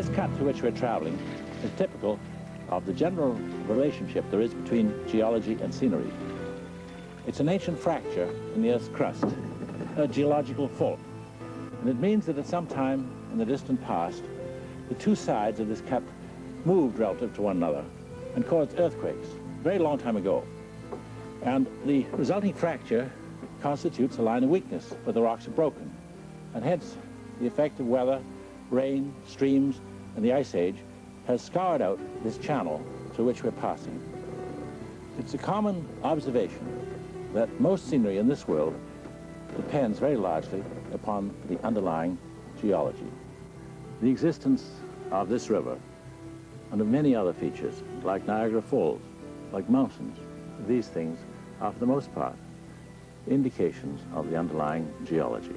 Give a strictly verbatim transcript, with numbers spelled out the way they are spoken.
This cut through which we're traveling is typical of the general relationship there is between geology and scenery. It's an ancient fracture in the Earth's crust, a geological fault. And it means that at some time in the distant past, the two sides of this cup moved relative to one another and caused earthquakes a very long time ago. And the resulting fracture constitutes a line of weakness where the rocks are broken. And hence, the effect of weather, rain, streams, and the Ice Age has scarred out this channel through which we're passing. It's a common observation that most scenery in this world depends very largely upon the underlying geology. The existence of this river and of many other features, like Niagara Falls, like mountains, these things are for the most part indications of the underlying geology.